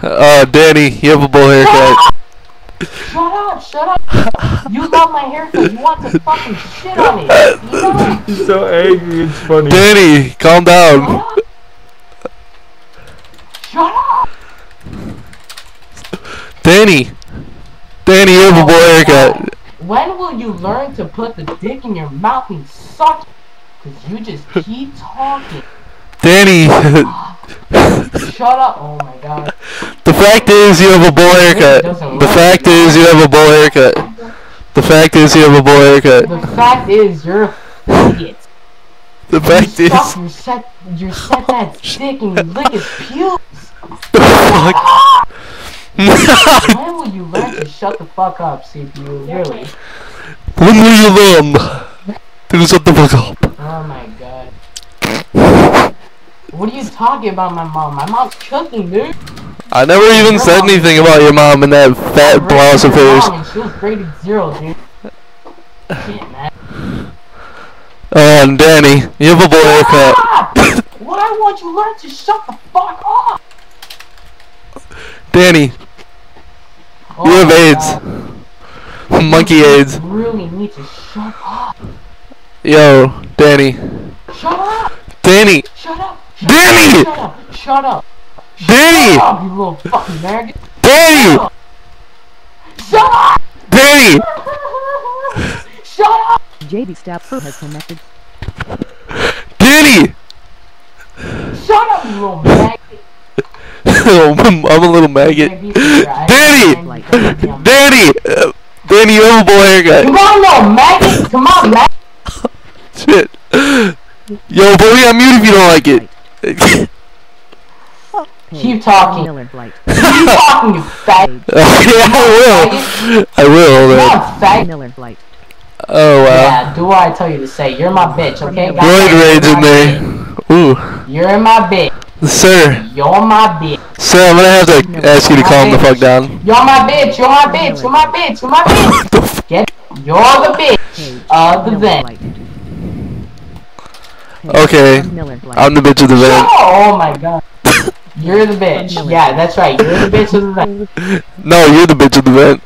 Danny, you have a bull haircut. Shut up. You got my haircut. You want to fucking shit on me. You know? He's so angry, it's funny. Danny, calm down. Shut up. Danny. Danny, you have a bull haircut. When will you learn to put the dick in your mouth and suck it? Because you just keep talking. Danny. Shut up. Oh my god. The fact is you have a bowl haircut. The fact is you have a bowl haircut. The fact is you have a bowl haircut. The fact is you're an idiot. The fact is you set that stick and you lick his pubes. The fuck? When will you learn to shut the fuck up, CPU? Really? When will you learn to shut the fuck up? Oh my god. What are you talking about, my mom? My mom's cooking, dude. I never even said anything about your mom and that fat blouse of hers. She was graded 0, dude. Shit, man. Danny, you have a bowl haircut. What I want you to learn to shut the fuck up. Danny, you have AIDS. Monkey AIDS. You really need to shut up. Yo, Danny. Shut up. Danny. Shut up. Danny! Shut up! Shut up! Danny! Shut up, you little fucking nerd! Danny! Shut up! Shut up! Danny! Shut up! JD Stapford has connected. Danny! Shut up, you little maggot! I'm a little maggot. Danny! Danny! Danny, you have a boy haircut. Come on, little maggot! Come on, maggot! Shit. Yo, boy, I'm mute if you don't like it. Keep talking. Keep talking, you faggot. Yeah, I will. I will, man. Oh, wow. Yeah, do what I tell you to say. You're my bitch, okay? Void rage in there. Ooh. You're my bitch. Sir. You're my bitch. Sir, I'm gonna have to ask you to calm the fuck down. You're my bitch. You're my bitch. You're my bitch. You're my bitch. Get it? You're the bitch. Other than. Okay, I'm the bitch of the van. Oh my god. You're the bitch. Yeah, that's right. You're the bitch of the van. No, you're the bitch of the van.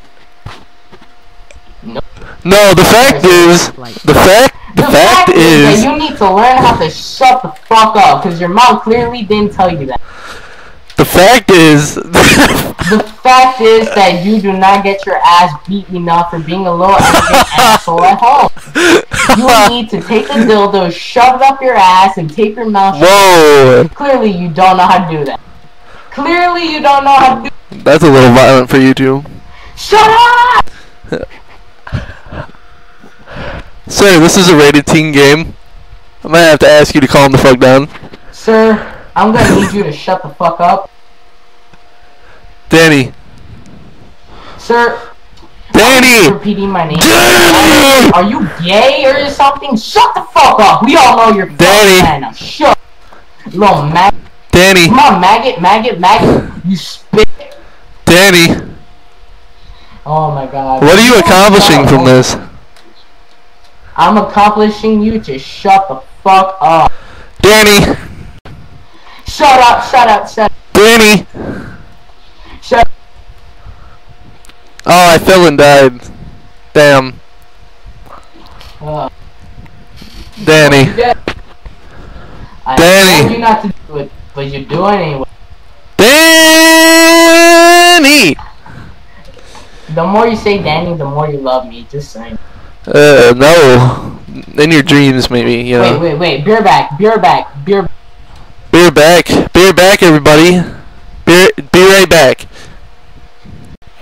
No, the fact is that you need to learn how to shut the fuck up, because your mom clearly didn't tell you that. The fact is that you do not get your ass beat enough for being a little asshole at home. You need to take a dildo, shove it up your ass, and tape your mouth. Whoa! Clearly, you don't know how to do that. Clearly, you don't know how to do that. That's a little violent for you two. Shut up! Sir, this is a rated teen game. I might have to ask you to calm the fuck down. Sir, I'm gonna need you to shut the fuck up. Danny. Sir. Danny! I'm repeating my name. Danny! Are you gay or something? Shut the fuck up! We all know you're Danny. Fucking man. Shut up. Little maggot. Danny. Come on, maggot. You spit. Danny. Oh my god. What are you accomplishing from this? I'm accomplishing you to shut the fuck up. Danny. Shut up. Danny! Shut up. Oh, I fell and died. Damn. Danny. I told you not to do it, but you do it anyway. Danny! The more you say Danny, the more you love me, just saying. No. In your dreams, maybe, you know. Wait, beer back. Beer back, everybody. Be right back.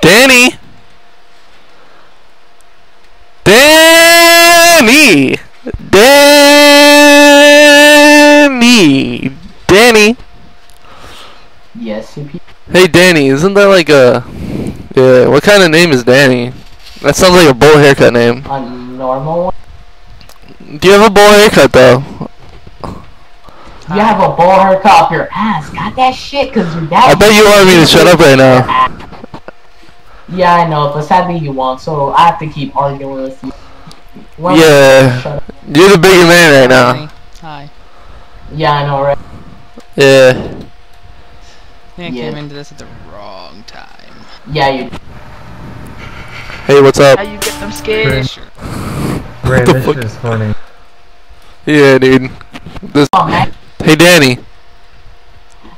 Danny. Yes. Hey, Danny. Isn't that like a? Yeah. What kind of name is Danny? That sounds like a bowl haircut name. A normal one. Do you have a bowl haircut though? You have a bowl haircut off your ass. Got that shit? Cause your dad. I bet you want me to shut up right now. Yeah, I know, but sadly you won't, so I have to keep arguing with you. When yeah. You're the bigger man right now. Hi. Yeah, I know, right? Yeah. I think I came into this at the wrong. long time. Yeah, you do. Hey, what's up? How you get them scared? Great, this fuck? Is funny. Yeah, dude. This. Oh, hey, Danny.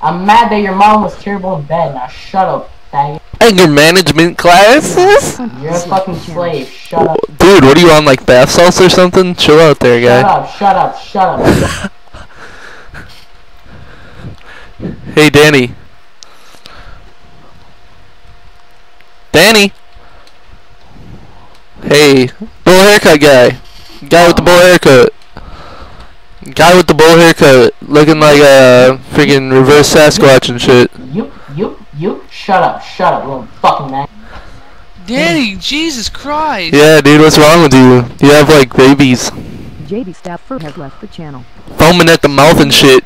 I'm mad that your mom was terrible in bed. Now shut up, faggot. Anger management classes? You're a fucking slave. Shut up. Dude, what are you on, like bath salts or something? Chill out there, guy. Shut up, shut up, shut up. Hey, Danny. Danny! Hey, bowl haircut guy. Guy with the bowl haircut. Guy with the bowl haircut, looking like a freaking reverse Sasquatch and shit. You, shut up, little fucking man. Danny, Jesus Christ. Yeah, dude, what's wrong with you? You have like babies. JB Stafford has left the channel. Foaming at the mouth and shit.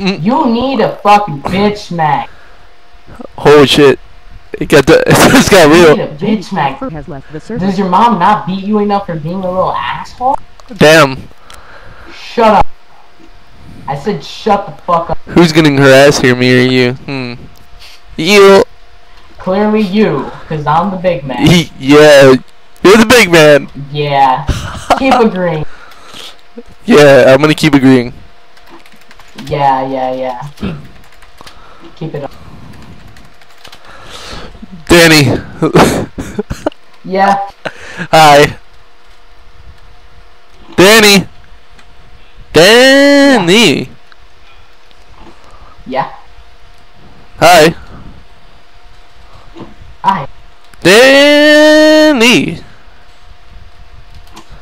You need a fucking bitch smack. Holy shit. It got real. Bitch smack. Does your mom not beat you enough for being a little asshole? Damn. Shut up. I said shut the fuck up. Who's getting her ass here, me or you? You. Clearly you, because I'm the big man. Yeah. You're the big man. Yeah. Keep agreeing. Yeah, I'm gonna keep agreeing. Yeah. Keep it up. Danny. Yeah. Hi. Danny. Danny. Yeah. Hi. Hi. Danny.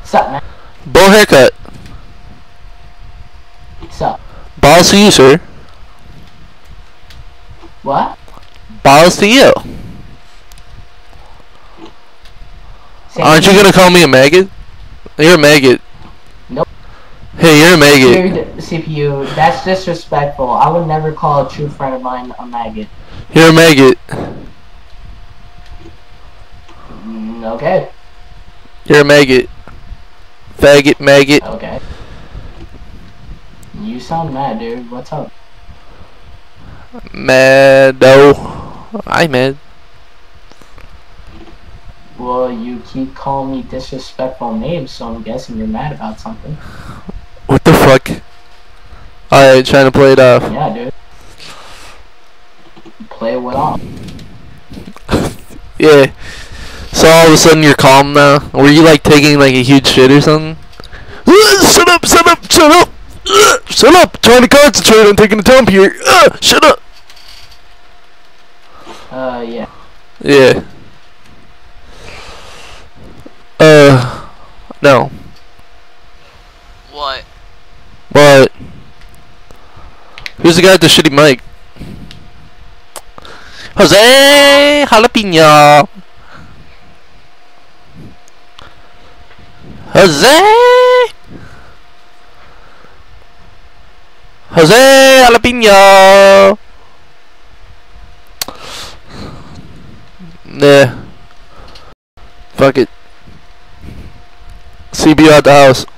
Sup, man? Bowl haircut. Sup. Balls to you, sir. What? Balls to you. Aren't you gonna call me a maggot? You're a maggot. Nope. Hey, you're a maggot. Dude, CPU, that's disrespectful. I would never call a true friend of mine a maggot. You're a maggot. Okay. You're a maggot. Faggot, maggot. Okay. You sound mad, dude. What's up? Mad, oh. I'm mad. Well, you keep calling me disrespectful names, so I'm guessing you're mad about something. What the fuck? Alright, trying to play it off. Yeah, dude. Play what off? Yeah. So all of a sudden you're calm now? Were you like taking like a huge shit or something? Shut up, shut up, shut up! Shut up! Trying to concentrate on taking a dump here! Shut up! Yeah. Yeah. No. What? What? Who's the guy with the shitty mic? Jose Jalapeno. Jose. Jose Jalapeno. Nah. Fuck it. CB out the house.